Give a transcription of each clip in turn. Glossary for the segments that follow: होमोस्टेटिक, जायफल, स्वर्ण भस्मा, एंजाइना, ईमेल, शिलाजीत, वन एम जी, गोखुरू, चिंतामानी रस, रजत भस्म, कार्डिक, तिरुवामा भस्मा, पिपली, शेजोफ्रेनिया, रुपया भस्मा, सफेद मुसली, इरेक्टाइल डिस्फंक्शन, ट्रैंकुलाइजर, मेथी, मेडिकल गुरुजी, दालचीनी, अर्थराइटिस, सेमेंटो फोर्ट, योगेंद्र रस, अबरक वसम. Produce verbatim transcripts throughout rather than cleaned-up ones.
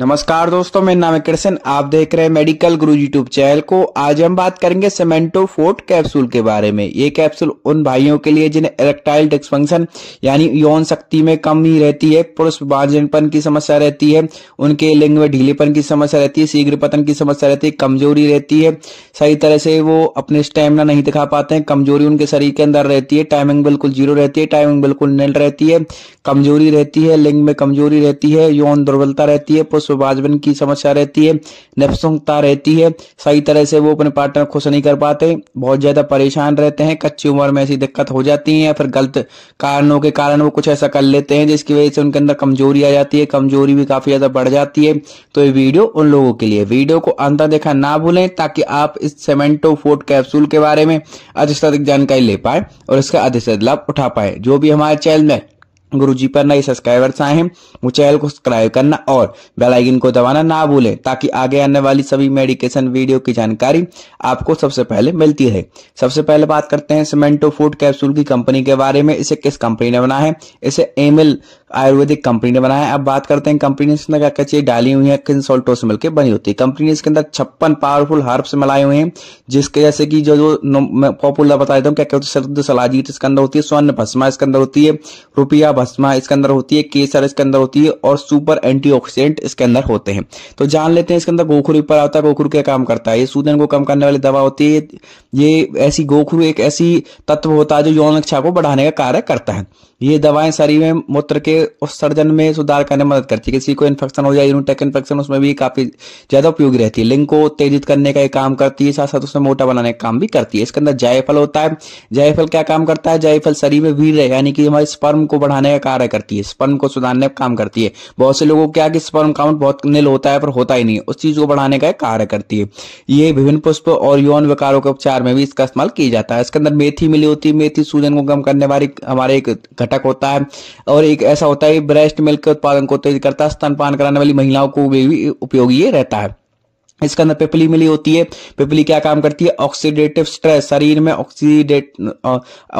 नमस्कार दोस्तों, मेरा नाम है कृष्ण। आप देख रहे हैं मेडिकल गुरुजी यूट्यूब चैनल को। आज हम बात करेंगे सेमेंटो फोर्ट कैप्सूल के बारे में। ये कैप्सूल उन भाइयों के लिए जिन्हें इरेक्टाइल डिस्फंक्शन यानी यौन शक्ति में कमी रहती है, पुरुष बांझपन की समस्या रहती है, उनके लिंग में ढीलेपन की समस्या रहती है, शीघ्र पतन की समस्या रहती है, कमजोरी रहती है, सही तरह से वो अपने स्टेमिना नहीं दिखा पाते हैं, कमजोरी उनके शरीर के अंदर रहती है, टाइमिंग बिल्कुल जीरो रहती है, टाइमिंग बिल्कुल नील रहती है, कमजोरी रहती है, लिंग में कमजोरी रहती है, यौन दुर्बलता रहती है, बांझपन की समस्या रहती है, नपुंसकता रहती है, सही तरह से वो अपने पार्टनर खुश नहीं कर पाते, बहुत ज्यादा परेशान रहते हैं, कच्ची उम्र में ऐसी दिक्कत हो जाती है, या फिर गलत कारणों के कारण वो कुछ ऐसा कर लेते हैं जिसकी वजह से उनके अंदर कमजोरी आ जाती है, कमजोरी भी काफी ज्यादा बढ़ जाती है। तो ये वीडियो उन लोगों के लिए। वीडियो को अंत तक देखना ना भूलें ताकि आप इस सेमेंटो फोर्ट कैप्सूल के बारे में अधिक से अधिक जानकारी ले पाए और इसका अधिक से अधिक लाभ उठा पाए। जो भी हमारे चैनल में गुरुजी पर नए सब्सक्राइबर्स आए हैं वो चैनल को सब्सक्राइब करना और बेल आइकन को दबाना ना भूलें ताकि आगे आने वाली सभी मेडिकेशन वीडियो की जानकारी आपको सबसे पहले मिलती रहे। सबसे पहले बात करते हैं सेमेंटो फोर्ट कैप्सूल की कंपनी के बारे में। इसे किस कंपनी ने बनाया है? इसे ईमेल आयुर्वेदिक कंपनी ने बनाया है। अब बात करते हैं कंपनी ने इसमें क्या क्या चीज डाली हुई है, किन सॉल्टों से मिलकर बनी होती है। कंपनी ने इसके अंदर छप्पन पावरफुल हर्ब्स मिलाए हुए हैं, जिसके जैसे कि जो जो पॉपुलर बता देता हूँ क्या क्या होती है। शिलाजीत इसके अंदर होती है, स्वर्ण भस्मा इसके अंदर होती है, रुपया भस्मा इसके अंदर होती है, केसर इसके अंदर होती है और सुपर एंटीऑक्सीडेंट इसके अंदर होते हैं। तो जान लेते हैं इसके अंदर गोखुरू पर आता है। गोखुरू क्या काम करता है? ये सूजन को कम करने वाली दवा होती है। ये ऐसी गोखुरू एक ऐसी तत्व होता है जो यौन इच्छा को बढ़ाने का कार्य करता है। ये दवाएं शरीर में मूत्र के उत्सर्जन में सुधार करने में मदद करती है। किसी को इन्फेक्शन हो जाए, यूरिनरी इन्फेक्शन, उसमें भी काफी ज्यादा उपयोगी रहती है। लिंग को तेजित करने का काम करती है, साथ साथ उसमें मोटा बनाने का काम भी करती है। इसके अंदर जायफल होता है। जायफल क्या काम करता है? जायफल शरीर में वीर्य यानी कि हमारे स्पर्म को बढ़ाने का कार्य करती है, स्पर्म को सुधारने का काम करती है। बहुत से लोगों को क्या कि स्पर्म काउंट बहुत नील होता है पर होता ही नहीं, उस चीज को बढ़ाने का कार्य करती है। ये विभिन्न पुष्प और यौन विकारों के उपचार में भी इसका इस्तेमाल किया जाता है। इसके अंदर मेथी मिली होती है। मेथी सूजन को कम करने वाली हमारे एक घटक होता है और एक ऐसा होता है ब्रेस्ट मिल्क के उत्पादन को तेज करता है। स्तनपान कराने वाली महिलाओं को भी उपयोगी ये रहता है। इसके अंदर पिपली मिली होती है। पिपली क्या काम करती है? ऑक्सीडेटिव स्ट्रेस, शरीर में ऑक्सीडेट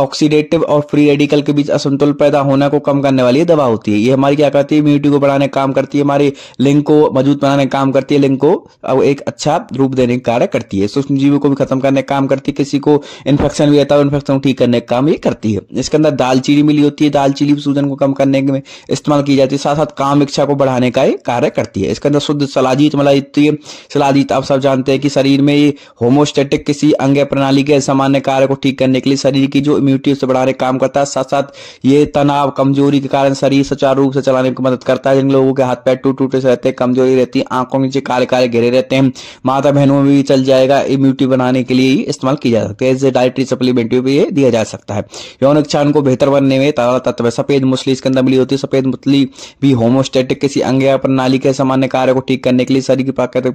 ऑक्सीडेटिव और फ्री रेडिकल के बीच असंतुलन पैदा होने को कम करने वाली दवा होती है। ये हमारी क्या करती है? इम्यूनिटी को बढ़ाने काम करती है, हमारे लिंग को मजबूत बनाने काम करती है, लिंग को एक अच्छा रूप देने का कार्य करती है, सूक्ष्मजीवों को भी खत्म करने का काम करती है, किसी को इन्फेक्शन भी रहता है इन्फेक्शन ठीक करने का काम ये करती है। इसके अंदर दालचीनी मिली होती है। दालचीनी भी सूजन को कम करने में इस्तेमाल की जाती है, साथ साथ काम इच्छा को बढ़ाने का कार्य करती है। इसके अंदर शुद्ध शिलाजीत मिलाई जाती है। आप सब जानते हैं कि शरीर में ये होमोस्टेटिक किसी अंग प्रणाली के सामान्य कार्य को ठीक करने के लिए शरीर की जो इम्यूनिटी उसे बढ़ाने का काम करता है, साथ साथ ये तनाव कमजोरी के कारण शरीर सुचारू रूप से चलाने में मदद करता है। जिन लोगों के हाथ पैर टूट टूटे रहते हैं, कमजोरी रहती है, आंखों के नीचे काले काले घेरे रहते हैं, माता बहनों में भी चल जाएगा, इम्यूनिटी बनाने के लिए इस्तेमाल किया जा सकता है। एज ए डायट्री सप्लीमेंट भी दिया जा सकता है। यौन इच्छा को बेहतर बनने में तत्व सफेद मुसली इसके अंदर मिली होती है। सफेद मुसली भी होमोस्टेटिक किसी अंग प्रणाली के सामान्य कार्य को ठीक करने के लिए शरीर की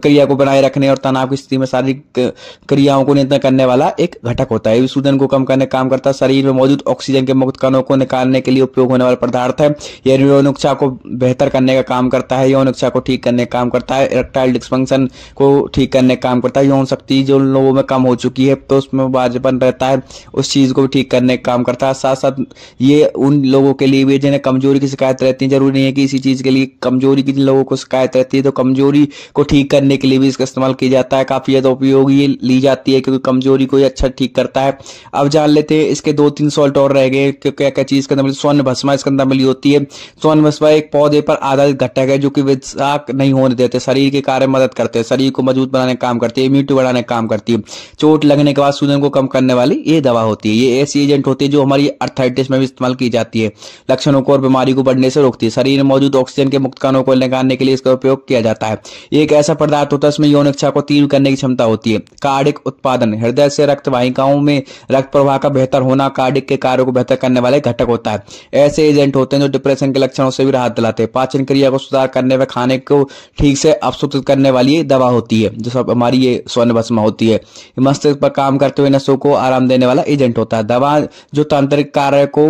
प्रक्रिया को बनाए रखने और तनाव की स्थिति में शारीरिक क्रियाओं को नियंत्रण करने वाला एक घटक होता है। सूजन को कम करने का काम करता है। शरीर में मौजूद ऑक्सीजन के मुक्त कणों को निकालने के लिए उपयोग होने वाला पदार्थ है। यह यौन इच्छा को बेहतर करने का काम करता है, यौन इच्छा को ठीक करने का काम करता है, इरेक्टाइल डिस्फंक्शन को ठीक करने का काम करता है। यौन शक्ति जो लोगों में कम हो चुकी है तो उसमें बांझपन रहता है, उस चीज को भी ठीक करने का काम करता है। साथ साथ ये उन लोगों के लिए भी जिन्हें कमजोरी की शिकायत रहती है, जरूरी नहीं है कि इसी चीज के लिए कमजोरी की जिन लोगों को शिकायत रहती है तो कमजोरी को ठीक करने के लिए भी इसका इस्तेमाल किया जाता है। काफी ज्यादा उपयोगी ली जाती है क्योंकि कमजोरी को अच्छा ठीक करता है। अब जान लेते हैं इसके दो तीन सॉल्ट और रह गए क्या क्या चीज के अंदर। स्वर्ण भस्मा इसके अंदर मिली होती है। स्वर्ण भस्मा एक पौधे पर आधारित घटक है जो कि विषाक्त नहीं होने देते, शरीर के कार्य मदद करते हैं, शरीर को मजबूत बनाने का काम करती है, इम्यूनिटी बढ़ाने का काम करती है। चोट लगने के बाद सूजन को कम करने वाली ये दवा होती है। ये ऐसी एजेंट होती है जो हमारी अर्थराइटिस में भी इस्तेमाल की जाती है, लक्षणों को और बीमारी को बढ़ने से रोकती है। शरीर में मौजूद ऑक्सीजन के मुक्त कणों को निकालने के लिए इसका उपयोग किया जाता है। एक ऐसा पदार्थ होता है इसमें यौन इच्छा को तीव्र करने की क्षमता होती है। कार्डिक उत्पादन, हृदय से रक्त वाहिकाओं में रक्त प्रवाह का बेहतर होना कार्डिक के कार्यों को बेहतर करने वाले घटक होता है। ऐसे एजेंट होते हैं जो डिप्रेशन के लक्षणों से भी राहत दिलाते हैं। पाचन क्रिया को सुधार करने व खाने को ठीक से अवशोषित करने वाली दवा होती है जो सब हमारी ये स्वर्ण भस्मा होती है। मस्तिष्क पर काम करते हुए नसों को आराम देने वाला एजेंट होता है। दवा जो तांत्रिक कार्य को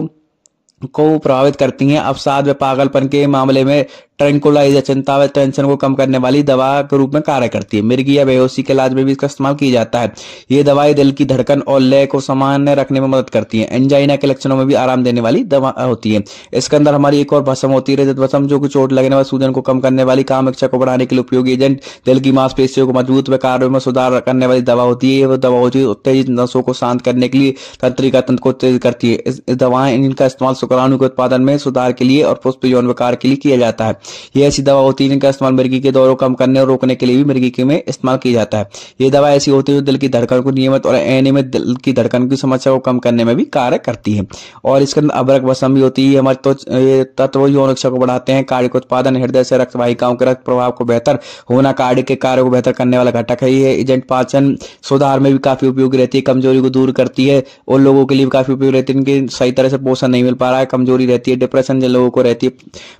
को प्रभावित करती है, अवसाद व पागलपन के मामले में ट्रैंकुलाइजर चिंता व टेंशन को कम करने वाली दवा के रूप में कार्य करती है। मिर्गी या बेहोशी के इलाज में भी इसका इस्तेमाल किया जाता है। ये दवाएं दिल की धड़कन और लय को सामान्य रखने में मदद करती है। एंजाइना के लक्षणों में भी आराम देने वाली दवा होती है। इसके अंदर हमारी एक और भस्म होती है, रजत भस्म, जो कि चोट लगने व सूजन को कम करने वाली, काम इच्छा को बढ़ाने के लिए उपयोगी एजेंट, दिल की मांसपेशियों को मजबूत व कार्यों में सुधार करने वाली दवा होती है। ये दवा होती है उत्तेजित नसों को शांत करने के लिए, तंत्रिका तंत्र को तेज करती है। इस दवाएं इनका इस्तेमाल शुक्राणु के उत्पादन में सुधार के लिए और पुष्प यौन विकार के लिए किया जाता है। ये ऐसी दवा होती है इनका इस्तेमाल मिर्गी के दौरों को कम करने और रोकने के लिए भी मिर्गी में इस्तेमाल किया जाता है। ये दवा ऐसी होती है जो दिल की धड़कन को नियमित और अनियमित दिल की धड़कन की समस्या को कम करने में भी कार्य करती है। और इसके अंदर अबरक वसम भी होती है। हमारे तो तत्व यौन इच्छा को बढ़ाते हैं, कार्य को उत्पादन, हृदय से रक्त वाहिकाओं के रक्त प्रभाव को बेहतर होना, कार्य के कार्य को बेहतर करने वाला घटक है। ये एजेंट पाचन सुधार में भी काफी उपयोगी रहती है, कमजोरी को दूर करती है। उन लोगों के लिए भी काफी उपयोगी रहती है इनके सही तरह से पोषण नहीं मिल पा रहा है, कमजोरी रहती है, डिप्रेशन जिन लोगों को रहती है,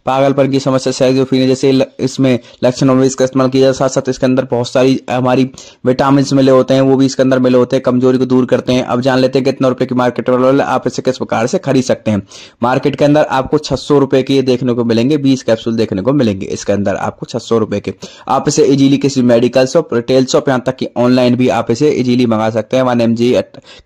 पागलपन की समस्या, शेजोफ्रेनिया जैसे इसमें लक्षणों में इसका इस्तेमाल किया जाता है। साथ साथ इसके अंदर बहुत सारी हमारी विटामिन मिले होते हैं, वो भी इसके अंदर मिले होते हैं, कमजोरी को दूर करते हैं। अब जान लेते हैं कितने रुपए की मार्केट वाले आप इसे किस प्रकार से खरीद सकते हैं। मार्केट के अंदर आपको छह सौ रुपए के देखने को मिलेंगे, बीस कैप्सूल देखने को मिलेंगे। इसके अंदर आपको छह सौ रुपए के आप इसे इजीली किसी मेडिकल शॉप, रिटेल शॉप, यहाँ तक कि ऑनलाइन भी आप इसे इजीली मंगा सकते हैं वन एम जी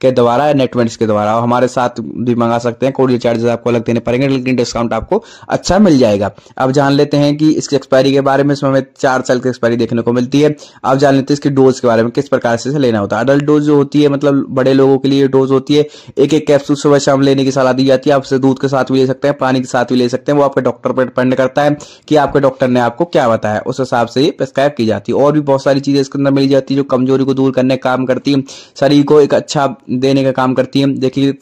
के द्वारा, नेटवेंट्स के द्वारा। हमारे साथ भी मंगा सकते हैं, कोरियर चार्जेस आपको अलग देने पड़ेंगे, लेकिन डिस्काउंट आपको अच्छा मिल जाएगा। अब जान लेते हैं कि इसकी एक्सपायरी के बारे में। इसमें हमें चार साल की एक्सपायरी देखने को मिलती है। अब जान लेते हैं इसकी डोज के बारे में, किस प्रकार से लेना होता है। अडल्ट डोज जो होती है, मतलब बड़े लोगों के लिए डोज होती है, एक एक कैप्सूल सुबह शाम लेने की सलाह दी जाती है। आप इसे दूध के साथ भी ले सकते हैं, पानी के साथ भी ले सकते हैं, वो आपके डॉक्टर पर डिपेंड करता है कि आपके डॉक्टर ने आपको क्या बताया, उस हिसाब से ये प्रिस्क्राइब की जाती है। और भी बहुत सारी चीजें इसके अंदर मिल जाती है जो कमजोरी को दूर करने का काम करती है, शरीर को एक अच्छा देने का काम करती है। देखिए,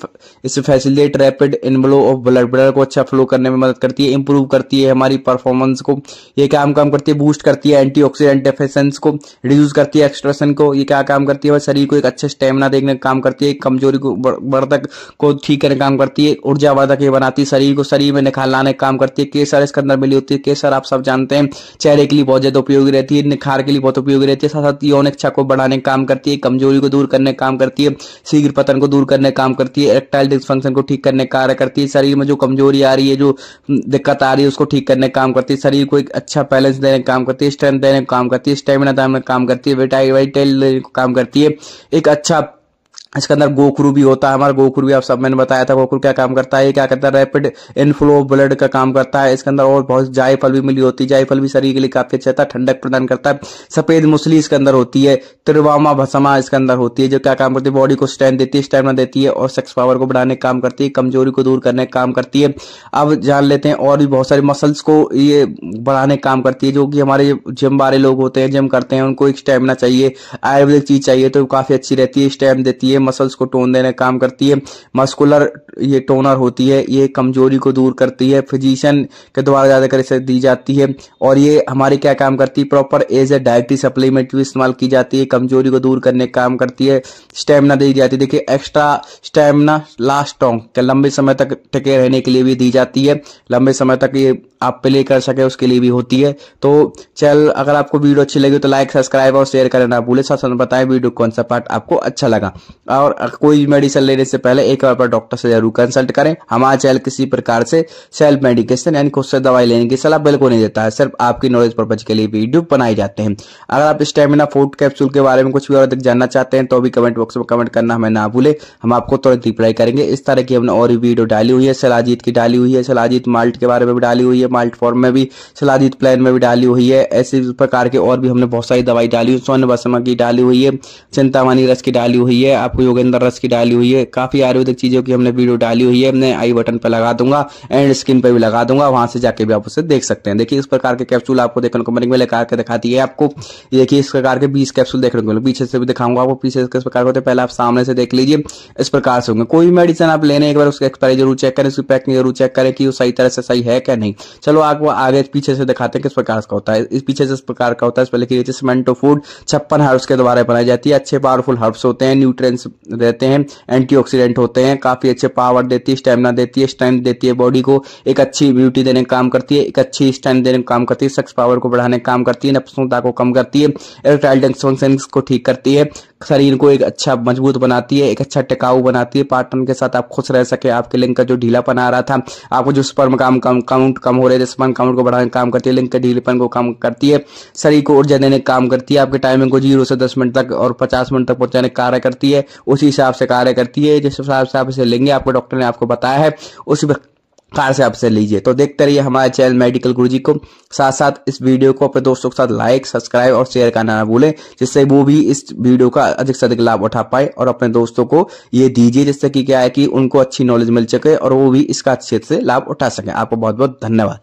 इससे facilitate rapid inflow of blood blood को अच्छा फ्लो करने में मदद करती है, इंप्रूव करती है हमारी परफॉर्मेंस को, ये काम काम करती है, बूस्ट करती है, एंटीऑक्सीडेंट डेफिशिएंसी को रिड्यूस करती है, एक्सट्रेशन को, ये क्या काम करती है, शरीर को एक अच्छा स्टेमिना देने का काम करती है, कमजोरी को वर्धक को ठीक करने का काम करती है, ऊर्जा वर्धक ये बनाती है, शरीर को शरीर में निखार लाने का काम करती है। केसर इसके अंदर मिली होती है। केसर आप सब जानते हैं चेहरे के लिए बहुत ज्यादा उपयोगी रहती है, निखार के लिए बहुत उपयोगी रहती है। साथ साथ यौन इच्छा को बढ़ाने का काम करती है, कमजोरी को दूर करने का काम करती है, शीघ्र पतन को दूर करने का काम करती है, इरेक्टाइल डिसफंक्शन को ठीक करने का कार्य करती है, शरीर में जो कमजोरी आ रही है, जो दिक्कत आ रही है, उसको ठीक करने का काम करती है, शरीर को एक अच्छा बैलेंस देने का काम करती है, स्ट्रेंथ देने का काम करती है, स्टेमिना देने का काम करती है, विटाइल देने का काम करती है। एक अच्छा इसके अंदर गोखुरू भी होता है। हमारा गोखुरू भी आप सब मैंने बताया था, गोखुरू क्या काम करता है, ये क्या करता है, रैपिड इनफ्लो ऑफ ब्लड का काम करता है। इसके अंदर और बहुत जायफल भी मिली होती है, जायफल भी शरीर के लिए काफी अच्छा था, ठंडक प्रदान करता है। सफेद मुसली इसके अंदर होती है, तिरुवामा भस्मा इसके अंदर होती है, जो क्या काम करती है, बॉडी को स्ट्रेंथ देती है, स्टेमिना देती है और सेक्स पावर को बढ़ाने का काम करती है, कमजोरी को दूर करने का काम करती है। अब जान लेते हैं और भी बहुत सारे मसल्स को ये बढ़ाने का काम करती है, जो कि हमारे जिम वाले लोग होते हैं, जिम करते हैं, उनको एक स्टेमिना चाहिए, आयुर्वेदिक चीज चाहिए तो काफी अच्छी रहती है, स्टेमिना देती है, मसल्स को टोन देने काम करती है, मस्कुलर ये टोनर होती है, ये कमजोरी को दूर करती है, फिजिशियन के द्वारा ज्यादातर इसे दी जाती है। और ये हमारी क्या काम करती है, proper as a dietary supplement भी इस्तेमाल की जाती है, कमजोरी को दूर करने का काम करती है, स्टेमिना दी जाती है। देखिए, एक्स्ट्रा स्टेमिना लास्ट टॉन्ग लंबे समय तक टिके रहने के लिए भी दी जाती है, लंबे समय तक ये आप प्ले कर सके उसके लिए भी होती है। तो चल, अगर आपको वीडियो अच्छी लगी तो लाइक, सब्सक्राइब और शेयर करना ना भूलें। साथ साथ बताएं वीडियो कौन सा पार्ट आपको अच्छा लगा, और कोई मेडिसिन लेने से पहले एक बार डॉक्टर से जरूर कंसल्ट करें। हमारा चैनल किसी प्रकार से सेल्फ मेडिकेशन यानी खुद से दवाई लेने की सलाह बिल्कुल नहीं देता है, सिर्फ आपकी नॉलेज पर्पज के लिए वीडियो बनाए जाते हैं। अगर आप स्टेमिना फूड कैप्सूल के बारे में कुछ भी और अधिक जानना चाहते हैं तो भी कमेंट बॉक्स में कमेंट करना हमें ना भूले, हम आपको तुरंत रिप्लाई करेंगे। इस तरह की हमने और भी वीडियो डाली हुई है, शिलाजीत की डाली हुई है, शिलाजीत माल्ट के बारे में भी डाली हुई है, माल्ट फॉर्म में भी, शिलाजीत प्लान में भी डाली हुई है। ऐसे प्रकार के और भी हमने बहुत सारी दवाई डाली हुई, स्वर्ण भस्मा की डाली हुई है, चिंतामानी रस की डाली हुई है, आपको योगेंद्र रस की डाली हुई है, काफी आयुर्वेदिक चीजों की हमने वीडियो डाली हुई है। मैं आई बटन पर लगा दूंगा एंड स्क्रीन पर भी लगा दूंगा, वहां से जाके भी आप उसे देख सकते हैं। देखिए, इस प्रकार के कैप्सूल आपको देखने को मिलेंगे, लगा के दिखाती है आपको। देखिए, इस प्रकार के बीस कैप्सूल देखने को मिलेंगे, पीछे से भी दिखाऊंगा आपको, पीछे किस प्रकार होते हैं, पहले आप सामने से देख लीजिए। इस प्रकार से होंगे, कोई मेडिसिन आप लेने एक बार उसकी एक्सपायरी जरूर चेक करें, उसकी पैकिंग जरूर चेक करें कि वो सही तरह से सही है क्या नहीं। चलो आपको आगे पीछे से दिखाते हैं किस प्रकार का होता है। इस पीछे से इस प्रकार का होता है, इस पर लिखी रहती है सेमेंटो फोर्ट, छप्पन हर्ब्स के द्वारा बनाई जाती है। अच्छे पावरफुल हर्ब्स होते हैं, न्यूट्रिएंट्स रहते हैं, एंटीऑक्सीडेंट होते हैं, काफी अच्छे पावर देती है, स्टेमिना देती है, स्ट्रेंथ देती है, बॉडी को एक अच्छी ब्यूटी देने का काम करती है, एक अच्छी स्ट्रेंथ देने का काम करती है, सेक्स पावर को बढ़ाने का काम करती है, नपुंसकता को कम करती है, इरेक्टाइल डिसफंक्शन को ठीक करती है, शरीर को एक अच्छा मजबूत बनाती है, एक अच्छा टिकाऊ बनाती है। पार्टनर के साथ आप खुश रह सके, आपके लिंग का जो ढीलापन आ रहा था, आपको जो स्पर्म काम काउंट कम हो रहे थे, स्पर्म काउंट को बढ़ाने काम करती है, लिंग के ढीलेपन को कम करती है, शरीर को ऊर्जा देने काम करती है, आपके टाइमिंग को जीरो से दस मिनट तक और पचास मिनट तक पहुंचाने कार्य करती है, उसी हिसाब से कार्य करती है जिस हिसाब से आप इसे लेंगे, आपको डॉक्टर ने आपको बताया है उसी कार से आपसे लीजिए। तो देखते रहिए हमारे चैनल मेडिकल गुरुजी को, साथ साथ इस वीडियो को अपने दोस्तों के साथ लाइक, सब्सक्राइब और शेयर करना ना भूलें, जिससे वो भी इस वीडियो का अधिक से अधिक लाभ उठा पाए और अपने दोस्तों को ये दीजिए, जिससे कि क्या है कि उनको अच्छी नॉलेज मिल सके और वो भी इसका अच्छे से लाभ उठा सके। आपको बहुत बहुत धन्यवाद।